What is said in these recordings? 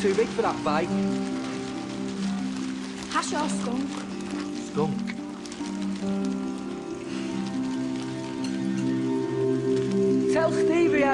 Too big for that bike. Hash or skunk? Skunk. Tell Stevie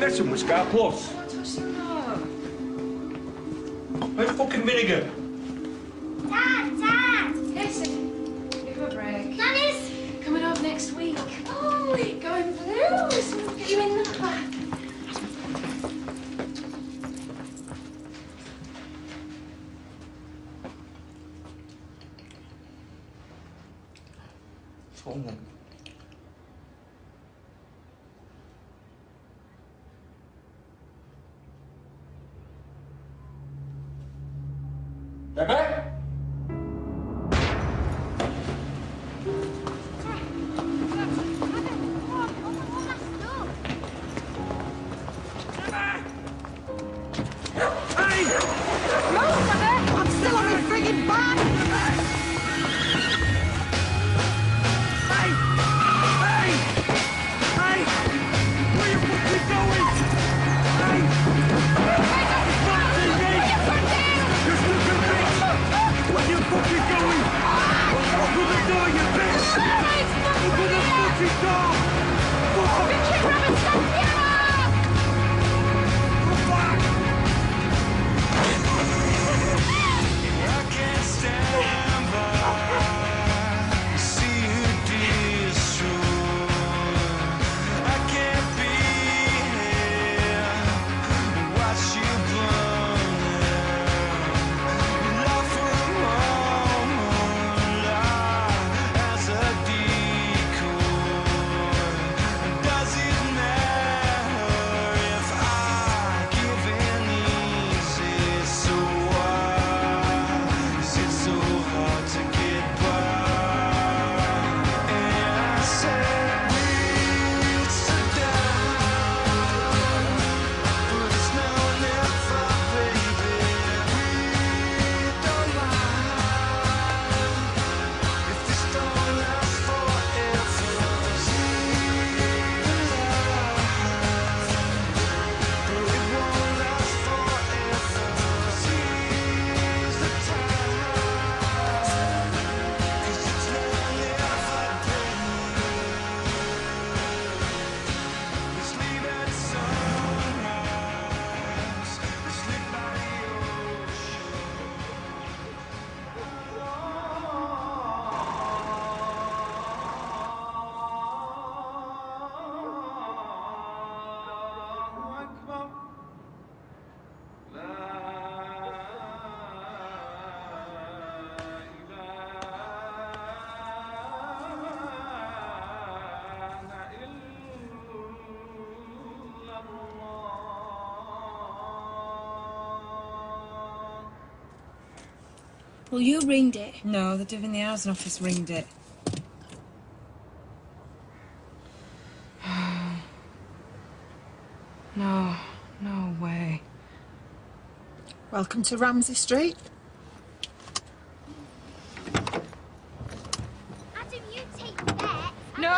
messing with Scar Plus. I don't know. Where's fucking vinegar? Dad, Dad! Listen, give a break. Nanny's coming over next week. Oh, we're going blues. We'll get you in the back. Someone. Well, you ringed it. No, the dude in the housing office ringed it. No, no way. Welcome to Ramsey Street. Adam, you take that. No.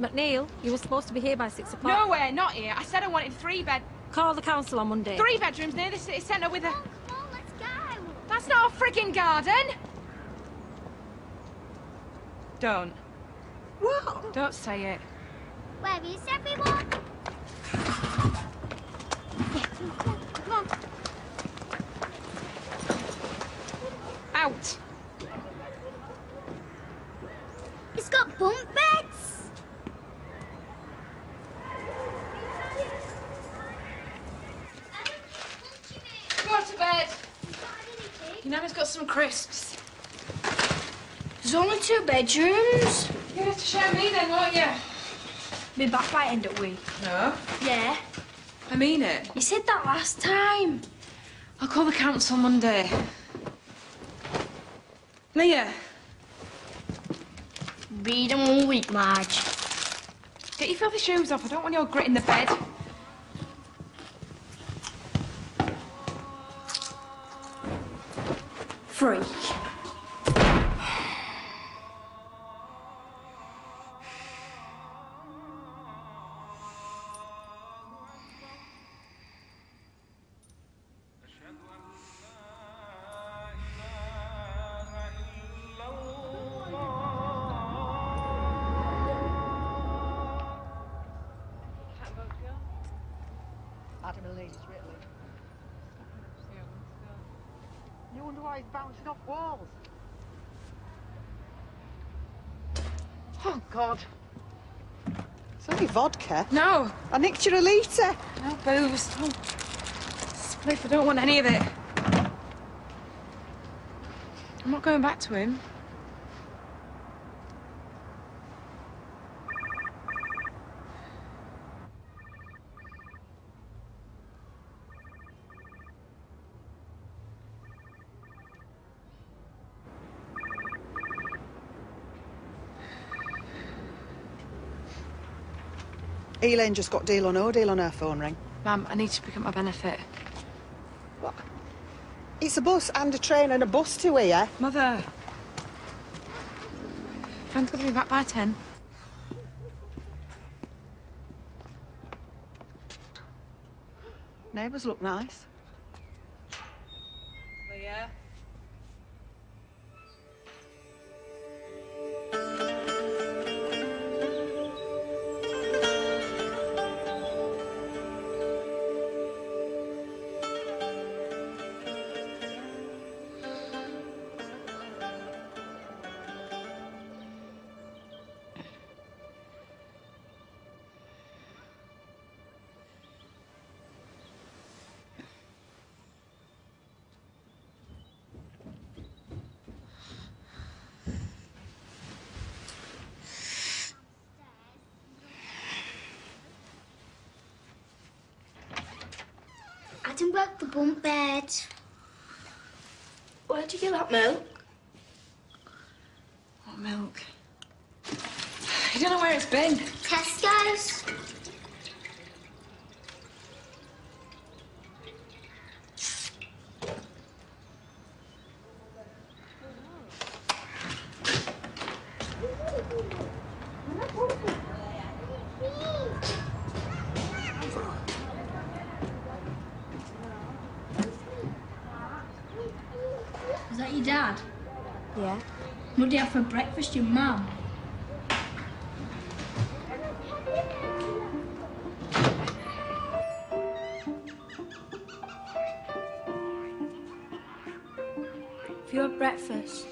McNeil, you were supposed to be here by 6 o'clock. Nowhere, not here. I said I wanted 3 bed. Call the council on Monday. 3 bedrooms near the city centre with a... That's not a friggin' garden! Don't. What? Don't say it. Where is everyone? Yeah, come on, come on. out. It's got bunk beds. Go to bed. Your Nana's got some crisps. There's only 2 bedrooms. You're going to have to share me then, won't you? Me back by end up we. No. Yeah. I mean it. You said that last time. I'll call the council Monday. Leah. Read them all week, Marge. Get your filthy shoes off. I don't want your grit in the bed. Freak. Bouncing off walls. Oh, God. It's only vodka. No. I nicked you a litre. No booze. Oh. Spliff, I don't want any of it. I'm not going back to him. Elaine just got deal or no deal on her phone ring. Ma'am, I need to pick up my benefit. What? It's a bus and a train and a bus to here. Mother. Fran's got to be back by 10. Neighbours look nice. Leah. I didn't work the bunk bed. Where'd you get that milk? What milk? You don't know where it's been. Tesco's. For breakfast, your mum. For your breakfast.